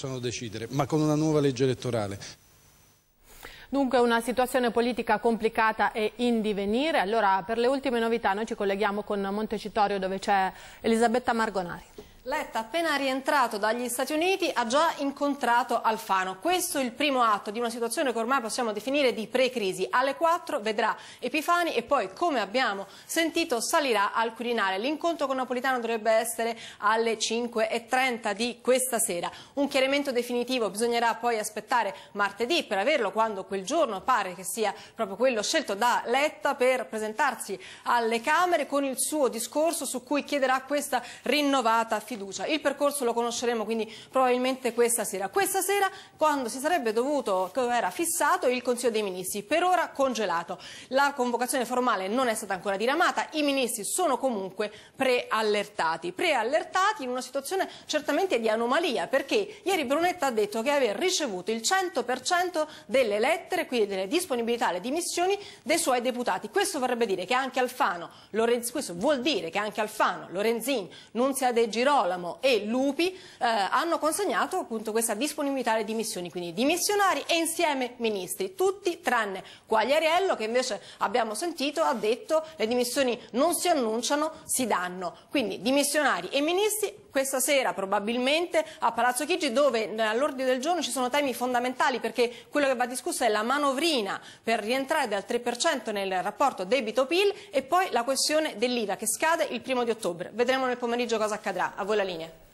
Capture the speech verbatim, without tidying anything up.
possono decidere, ma con una nuova legge elettorale. Dunque una situazione politica complicata e in divenire. Allora per le ultime novità noi ci colleghiamo con Montecitorio dove c'è Elisabetta Margonari. Letta, appena rientrato dagli Stati Uniti, ha già incontrato Alfano. Questo è il primo atto di una situazione che ormai possiamo definire di pre-crisi. Alle quattro vedrà Epifani e poi, come abbiamo sentito, salirà al Quirinale. L'incontro con Napolitano dovrebbe essere alle cinque e trenta di questa sera. Un chiarimento definitivo bisognerà poi aspettare martedì per averlo, quando quel giorno pare che sia proprio quello scelto da Letta per presentarsi alle Camere con il suo discorso su cui chiederà questa rinnovata fiducia. Il percorso lo conosceremo quindi probabilmente questa sera. Questa sera, quando si sarebbe dovuto, era fissato il Consiglio dei Ministri, per ora congelato. La convocazione formale non è stata ancora diramata, i ministri sono comunque preallertati. Preallertati in una situazione certamente di anomalia, perché ieri Brunetta ha detto che aveva ricevuto il cento per cento delle lettere, quindi delle disponibilità alle dimissioni dei suoi deputati. Questo vorrebbe dire che anche Alfano, Lorenz, questo vuol dire che anche Alfano, Lorenzin, Nunzia De Girolamo e Lupi eh, hanno consegnato appunto questa disponibilità alle dimissioni, quindi dimissionari e insieme ministri, tutti tranne Quagliariello, che invece abbiamo sentito ha detto le dimissioni non si annunciano, si danno. Quindi dimissionari e ministri questa sera probabilmente a Palazzo Chigi, dove all'ordine del giorno ci sono temi fondamentali, perché quello che va discusso è la manovrina per rientrare dal tre per cento nel rapporto debito-P I L e poi la questione dell'I V A che scade il primo di ottobre. Vedremo nel pomeriggio cosa accadrà. A voi la linea.